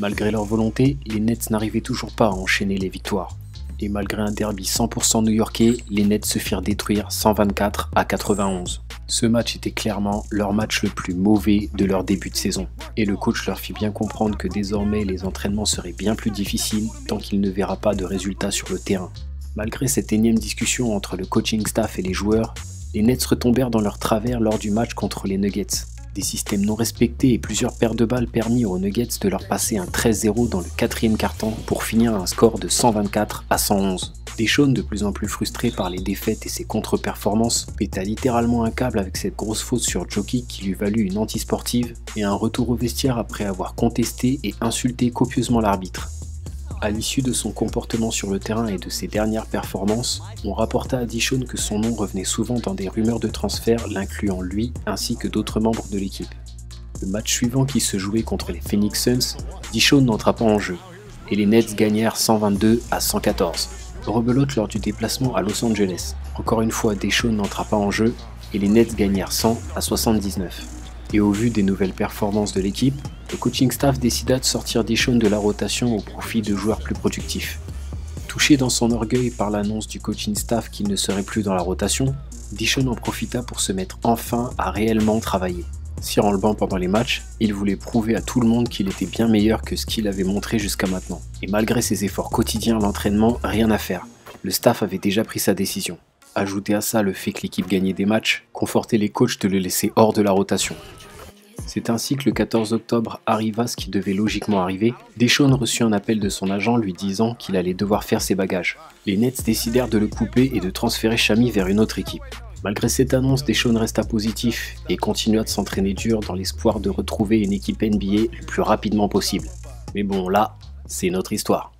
Malgré leur volonté, les Nets n'arrivaient toujours pas à enchaîner les victoires. Et malgré un derby 100% new-yorkais, les Nets se firent détruire 124 à 91. Ce match était clairement leur match le plus mauvais de leur début de saison. Et le coach leur fit bien comprendre que désormais les entraînements seraient bien plus difficiles tant qu'il ne verra pas de résultats sur le terrain. Malgré cette énième discussion entre le coaching staff et les joueurs, les Nets retombèrent dans leur travers lors du match contre les Nuggets. Des systèmes non respectés et plusieurs paires de balles permis aux Nuggets de leur passer un 13-0 dans le quatrième quart-temps pour finir un score de 124 à 111. Deshaun, de plus en plus frustré par les défaites et ses contre-performances, péta littéralement un câble avec cette grosse faute sur Jokic qui lui valut une anti-sportive et un retour au vestiaire après avoir contesté et insulté copieusement l'arbitre. À l'issue de son comportement sur le terrain et de ses dernières performances, on rapporta à Deshaun que son nom revenait souvent dans des rumeurs de transfert l'incluant lui ainsi que d'autres membres de l'équipe. Le match suivant qui se jouait contre les Phoenix Suns, Deshaun n'entra pas en jeu et les Nets gagnèrent 122 à 114. Rebelote lors du déplacement à Los Angeles. Encore une fois, Deshaun n'entra pas en jeu et les Nets gagnèrent 100 à 79. Et au vu des nouvelles performances de l'équipe, le coaching staff décida de sortir Deshaun de la rotation au profit de joueurs plus productifs. Touché dans son orgueil par l'annonce du coaching staff qu'il ne serait plus dans la rotation, Deshaun en profita pour se mettre enfin à réellement travailler. Si en le banc pendant les matchs, il voulait prouver à tout le monde qu'il était bien meilleur que ce qu'il avait montré jusqu'à maintenant. Et malgré ses efforts quotidiens à l'entraînement, rien à faire. Le staff avait déjà pris sa décision. Ajoutez à ça le fait que l'équipe gagnait des matchs, confortait les coachs de le laisser hors de la rotation. C'est ainsi que le 14 octobre arriva ce qui devait logiquement arriver. Deshaun reçut un appel de son agent lui disant qu'il allait devoir faire ses bagages. Les Nets décidèrent de le couper et de transférer Shami vers une autre équipe. Malgré cette annonce, Deshaun resta positif et continua de s'entraîner dur dans l'espoir de retrouver une équipe NBA le plus rapidement possible. Mais bon, là, c'est notre histoire.